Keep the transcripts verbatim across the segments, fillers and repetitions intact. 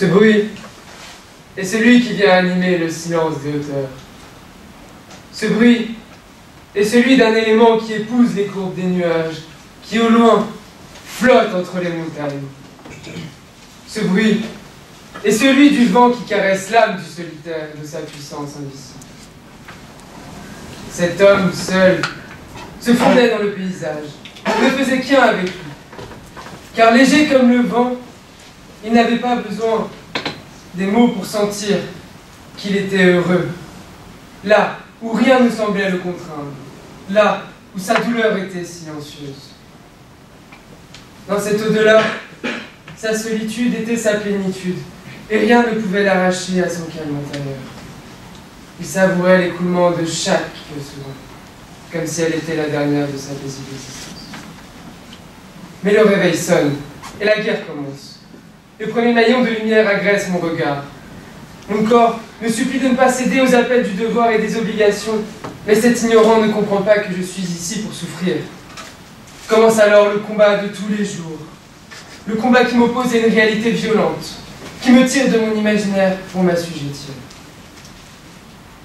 ce bruit est celui qui vient animer le silence des hauteurs. Ce bruit est celui d'un élément qui épouse les courbes des nuages, qui au loin flotte entre les montagnes. Ce bruit est celui du vent qui caresse l'âme du solitaire de sa puissance indicible. Cet homme seul se fondait dans le paysage, ne faisait qu'un avec lui, car léger comme le vent, il n'avait pas besoin des mots pour sentir qu'il était heureux. Là où rien ne semblait le contraindre, là où sa douleur était silencieuse. Dans cet au-delà, sa solitude était sa plénitude, et rien ne pouvait l'arracher à son calme intérieur. Il savourait l'écoulement de chaque seconde, comme si elle était la dernière de sa paisible existence. Mais le réveil sonne, et la guerre commence. Le premier maillon de lumière agresse mon regard. Mon corps me supplie de ne pas céder aux appels du devoir et des obligations, mais cet ignorant ne comprend pas que je suis ici pour souffrir. Commence alors le combat de tous les jours. Le combat qui m'oppose à une réalité violente, qui me tire de mon imaginaire pour m'assujettir.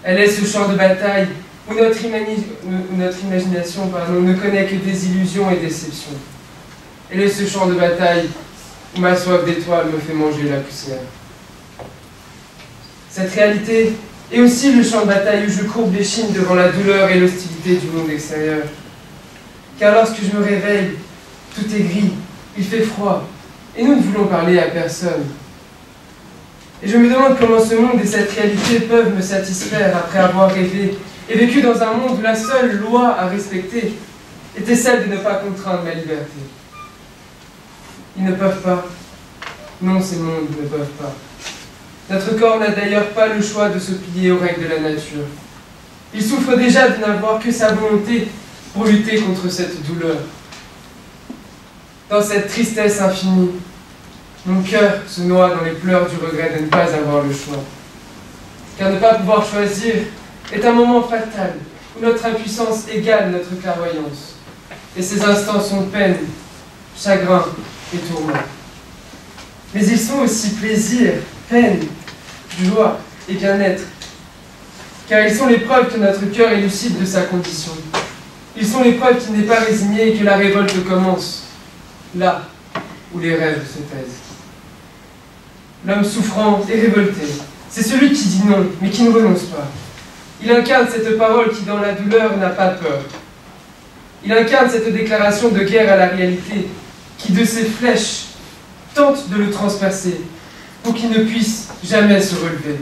Elle est ce champ de bataille où notre, où notre imagination pardon, ne connaît que des illusions et déceptions. Elle est ce champ de bataille où ma soif d'étoiles me fait manger la poussière. Cette réalité est aussi le champ de bataille où je courbe les chines devant la douleur et l'hostilité du monde extérieur. Car lorsque je me réveille, tout est gris. Il fait froid, et nous ne voulons parler à personne. Et je me demande comment ce monde et cette réalité peuvent me satisfaire après avoir rêvé et vécu dans un monde où la seule loi à respecter était celle de ne pas contraindre ma liberté. Ils ne peuvent pas. Non, ces mondes ne peuvent pas. Notre corps n'a d'ailleurs pas le choix de se plier aux règles de la nature. Il souffre déjà de n'avoir que sa volonté pour lutter contre cette douleur. Dans cette tristesse infinie, mon cœur se noie dans les pleurs du regret de ne pas avoir le choix. Car ne pas pouvoir choisir est un moment fatal où notre impuissance égale notre clairvoyance. Et ces instants sont peine, chagrin et tourment. Mais ils sont aussi plaisir, peine, joie et bien-être. Car ils sont les preuves que notre cœur est lucide de sa condition. Ils sont les preuves qu'il n'est pas résigné et que la révolte commence. Là où les rêves se taisent. L'homme souffrant et révolté, c'est celui qui dit non, mais qui ne renonce pas. Il incarne cette parole qui, dans la douleur, n'a pas peur. Il incarne cette déclaration de guerre à la réalité, qui, de ses flèches, tente de le transpercer, pour qu'il ne puisse jamais se relever.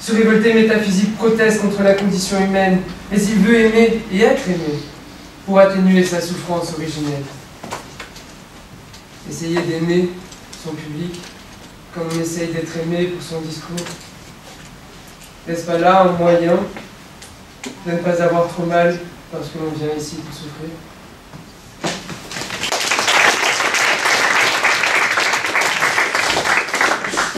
Ce révolté métaphysique proteste contre la condition humaine, mais il veut aimer et être aimé, pour atténuer sa souffrance originelle. Essayer d'aimer son public comme on essaye d'être aimé pour son discours. N'est-ce pas là un moyen de ne pas avoir trop mal lorsque l'on vient ici pour souffrir ?